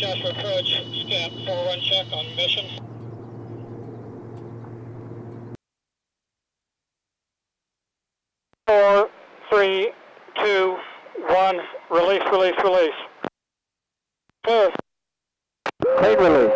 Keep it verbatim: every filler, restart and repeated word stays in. Joshua Courage, stamp four one check on mission. Four, three, two, one, release, release, release. Clear. Clean release.